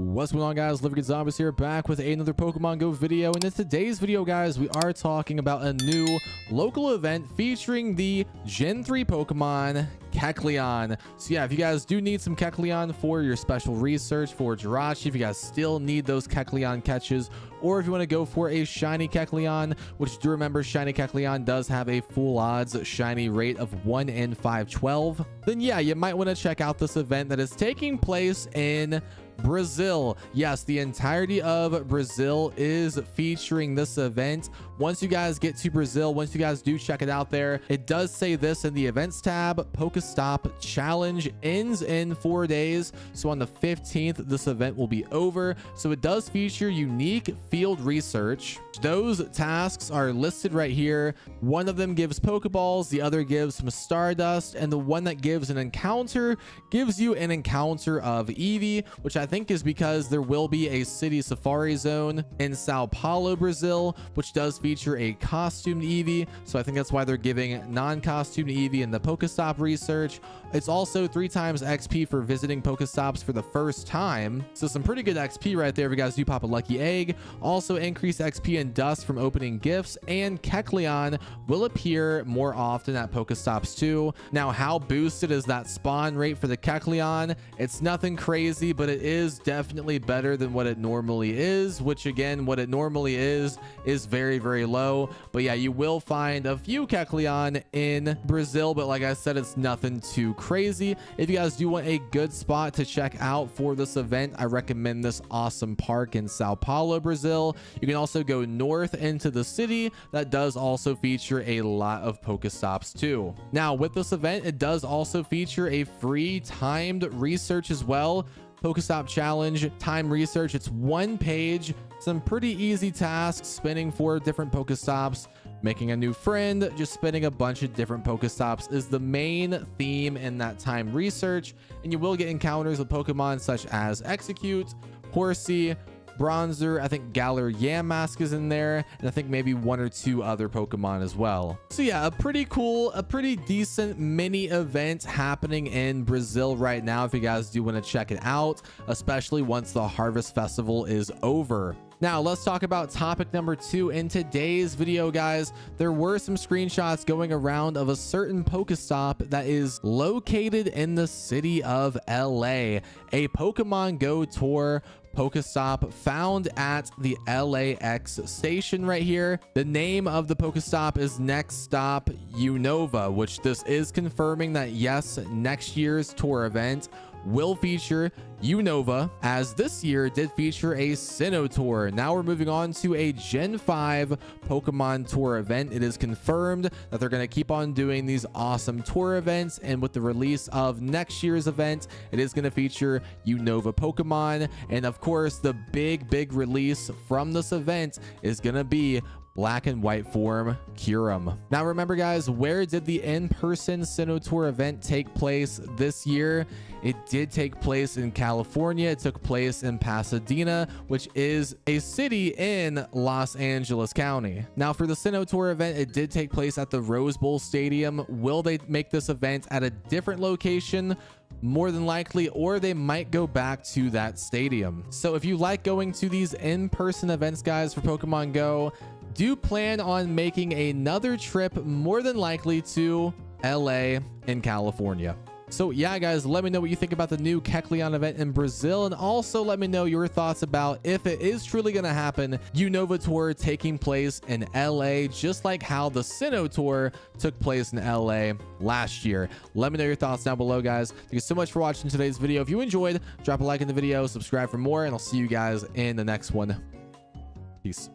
What's going on, guys? LiftingandZombies here, back with another Pokemon Go video. And in today's video, guys, we are talking about a new local event featuring the Gen 3 Pokemon Kecleon. So yeah, if you guys do need some Kecleon for your special research for Jirachi, if you guys still need those Kecleon catches, or if you want to go for a Shiny Kecleon, which do remember Shiny Kecleon does have a full odds shiny rate of 1 in 512, then yeah, you might want to check out this event that is taking place in Brazil. Yes, the entirety of Brazil is featuring this event. Once you guys get to Brazil, once you guys do check it out there, it does say this in the events tab: Pokestop challenge ends in 4 days. So on the 15th, this event will be over. So it does feature unique field research. Those tasks are listed right here. One of them gives Pokeballs, the other gives some Stardust, and the one that gives an encounter gives you an encounter of Eevee, which I think is because there will be a city safari zone in Sao Paulo, Brazil, which does feature a costumed Eevee. So I think that's why they're giving non-costumed Eevee in the Pokestop research. It's also 3 times XP for visiting Pokestops for the first time. So some pretty good XP right there if you guys do pop a lucky egg. Also increased XP and dust from opening gifts, and Kecleon will appear more often at Pokestops too. Now, how boosted is that spawn rate for the Kecleon? It's nothing crazy, but it is definitely better than what it normally is, which again, what it normally is very, very low. But yeah, you will find a few Kecleon in Brazil, but like I said, it's nothing too crazy. If you guys do want a good spot to check out for this event, I recommend this awesome park in Sao Paulo, Brazil. You can also go north into the city. That does also feature a lot of Pokestops too. Now, with this event, it does also feature a free timed research as well. Pokestop challenge time research. It's 1 page, some pretty easy tasks: spinning 4 different Pokestops, making a new friend, just spinning a bunch of different Pokestops is the main theme in that time research. And you will get encounters with Pokemon such as Exeggcute, Horsea, Bronzer. I think Galar Yamask is in there, and I think maybe 1 or 2 other Pokemon as well. So yeah, a pretty decent mini event happening in Brazil right now if you guys do want to check it out, especially once the Harvest Festival is over. Now let's talk about topic number 2 in today's video, guys. There were some screenshots going around of a certain Pokestop that is located in the city of LA. A Pokemon Go tour Pokestop found at the LAX station right here. The name of the Pokestop is Next Stop Unova, which this is confirming that yes, next year's tour event will feature Unova, as this year did feature a Sinnoh tour. Now we're moving on to a Gen 5 Pokemon tour event. It is confirmed that they're going to keep on doing these awesome tour events, and with the release of next year's event, it is going to feature Unova Pokemon. And of course, the big release from this event is going to be Black and White Form Kyurem. Now remember, guys, where did the in-person Sinnoh tour event take place this year? It did take place in California. It took place in Pasadena, which is a city in Los Angeles County. Now for the Sinnoh tour event, it did take place at the Rose Bowl Stadium. Will they make this event at a different location? More than likely, or they might go back to that stadium. So if you like going to these in-person events, guys, for Pokemon Go, do plan on making another trip, more than likely to LA in California. So yeah, guys, let me know what you think about the new Kecleon event in Brazil, and also let me know your thoughts about if it is truly going to happen, Unova tour taking place in LA, just like how the Sinnoh tour took place in LA last year. Let me know your thoughts down below, guys. Thank you so much for watching today's video. If you enjoyed, drop a like in the video, subscribe for more, and I'll see you guys in the next one. Peace.